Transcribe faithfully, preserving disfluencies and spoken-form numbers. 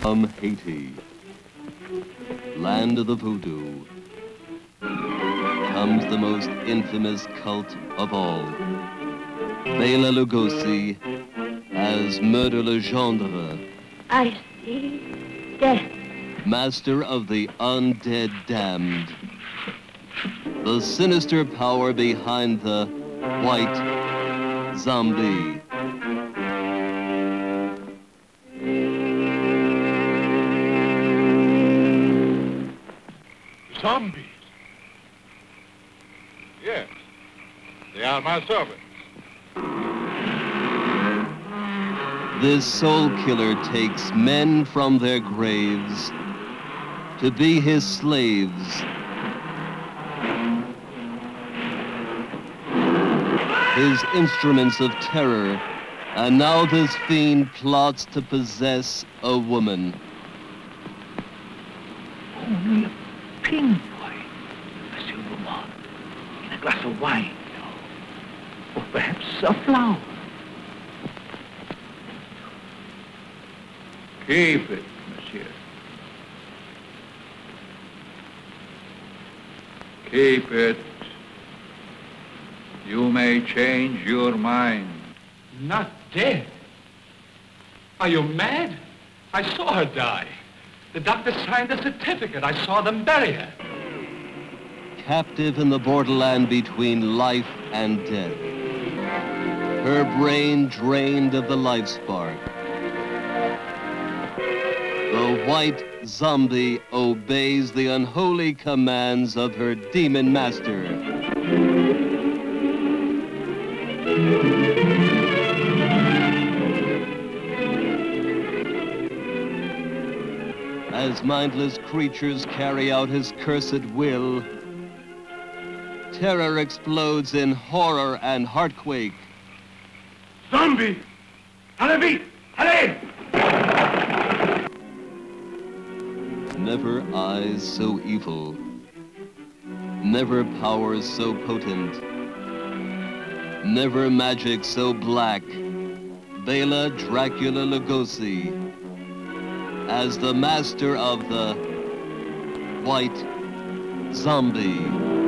From Haiti, land of the voodoo, comes the most infamous cult of all. Bela Lugosi as Murder Legendre. I see death. Master of the undead damned. The sinister power behind the White Zombie. Zombies? Yes, they are my servants. This soul killer takes men from their graves to be his slaves. His instruments of terror, and now this fiend plots to possess a woman. Only a pinpoint, Monsieur Rouman, in a glass of wine, or perhaps a flower. Keep it, Monsieur. Keep it. You may change your mind. Not dead? Are you mad? I saw her die. The doctor signed the certificate. I saw them bury her. Captive in the borderland between life and death. Her brain drained of the life spark. The White Zombie obeys the unholy commands of her demon master. As mindless creatures carry out his cursed will, terror explodes in horror and heartquake. Zombie! Allez vite! Allez! Never eyes so evil, never powers so potent, never magic so black, Bela Dracula Lugosi, as the master of the White Zombie.